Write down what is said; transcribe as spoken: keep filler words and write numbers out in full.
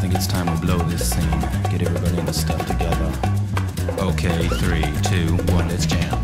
think it's time we blow this scene. Get everybody in the stuff together. Okay, three, two, one, let's jam.